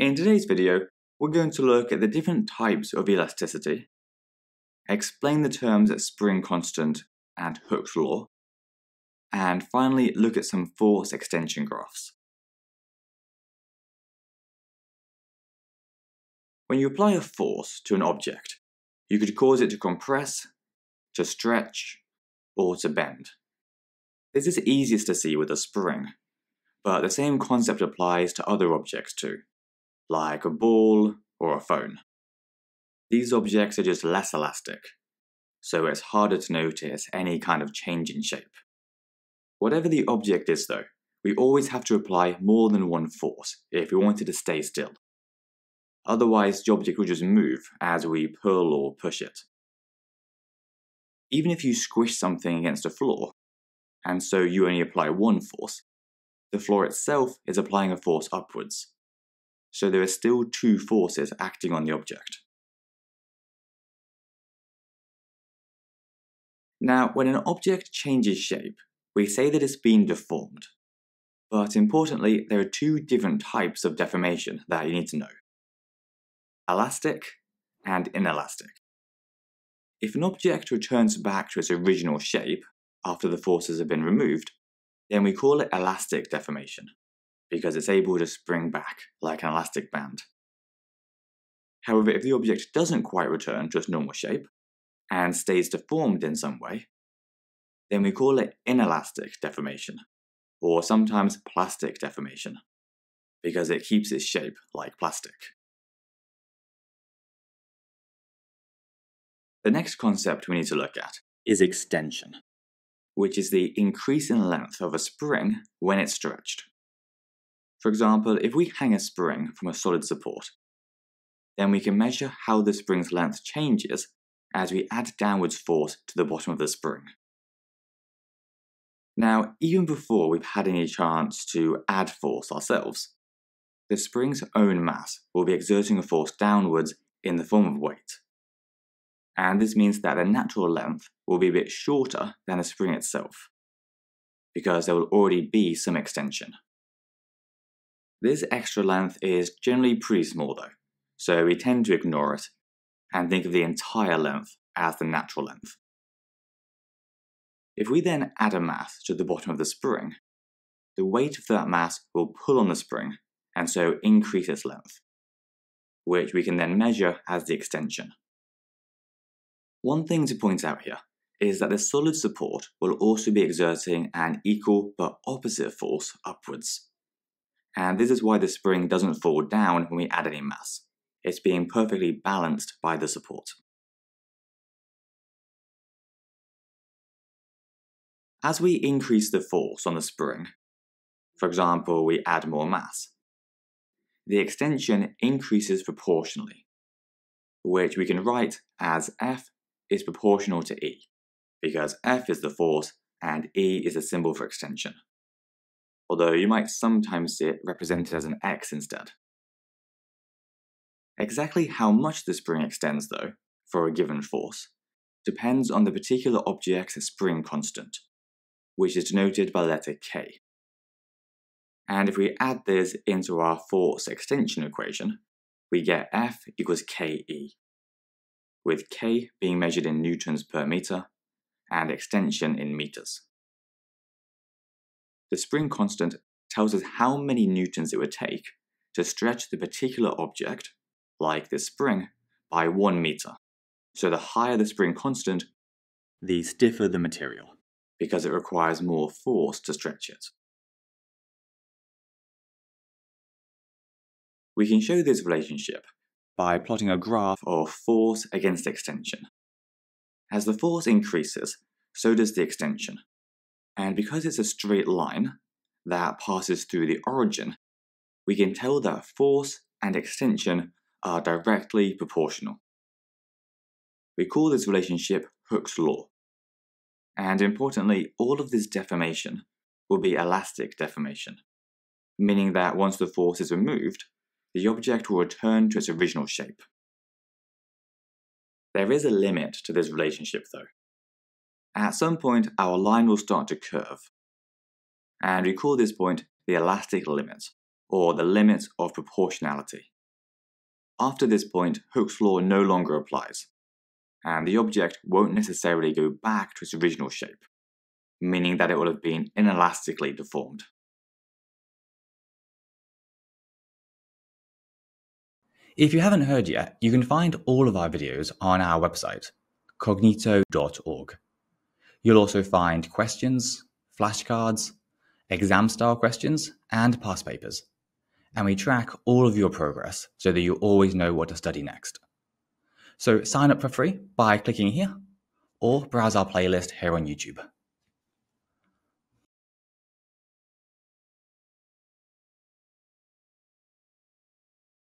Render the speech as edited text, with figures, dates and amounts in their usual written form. In today's video, we're going to look at the different types of elasticity, explain the terms spring constant and Hooke's law, and finally look at some force extension graphs. When you apply a force to an object, you could cause it to compress, to stretch, or to bend. This is easiest to see with a spring, but the same concept applies to other objects too, like a ball or a phone. These objects are just less elastic, so it's harder to notice any kind of change in shape. Whatever the object is though, we always have to apply more than one force if we want it to stay still. Otherwise, the object will just move as we pull or push it. Even if you squish something against a floor, and so you only apply one force, the floor itself is applying a force upwards, so there are still two forces acting on the object. Now, when an object changes shape, we say that it's been deformed. But importantly, there are two different types of deformation that you need to know: elastic and inelastic. If an object returns back to its original shape after the forces have been removed, then we call it elastic deformation, because it's able to spring back like an elastic band. However, if the object doesn't quite return to its normal shape and stays deformed in some way, then we call it inelastic deformation, or sometimes plastic deformation, because it keeps its shape like plastic. The next concept we need to look at is extension, which is the increase in length of a spring when it's stretched. For example, if we hang a spring from a solid support, then we can measure how the spring's length changes as we add downwards force to the bottom of the spring. Now, even before we've had any chance to add force ourselves, the spring's own mass will be exerting a force downwards in the form of weight. And this means that the natural length will be a bit shorter than the spring itself, because there will already be some extension. This extra length is generally pretty small though, so we tend to ignore it and think of the entire length as the natural length. If we then add a mass to the bottom of the spring, the weight of that mass will pull on the spring and so increase its length, which we can then measure as the extension. One thing to point out here is that the solid support will also be exerting an equal but opposite force upwards. And this is why the spring doesn't fall down when we add any mass. It's being perfectly balanced by the support. As we increase the force on the spring, for example, we add more mass, the extension increases proportionally, which we can write as F is proportional to E, because F is the force and E is the symbol for extension, although you might sometimes see it represented as an X instead. Exactly how much the spring extends though, for a given force, depends on the particular object's spring constant, which is denoted by the letter K. And if we add this into our force extension equation, we get F equals KE, with K being measured in newtons per meter and extension in meters. The spring constant tells us how many newtons it would take to stretch the particular object, like this spring, by 1 meter. So the higher the spring constant, the stiffer the material, because it requires more force to stretch it. We can show this relationship by plotting a graph of force against extension. As the force increases, so does the extension. And because it's a straight line that passes through the origin, we can tell that force and extension are directly proportional. We call this relationship Hooke's law. And importantly, all of this deformation will be elastic deformation, meaning that once the force is removed, the object will return to its original shape. There is a limit to this relationship though. At some point, our line will start to curve, and we call this point the elastic limit, or the limit of proportionality. After this point, Hooke's law no longer applies, and the object won't necessarily go back to its original shape, meaning that it will have been inelastically deformed. If you haven't heard yet, you can find all of our videos on our website, cognito.org. You'll also find questions, flashcards, exam-style questions, and past papers. And we track all of your progress so that you always know what to study next. So sign up for free by clicking here, or browse our playlist here on YouTube.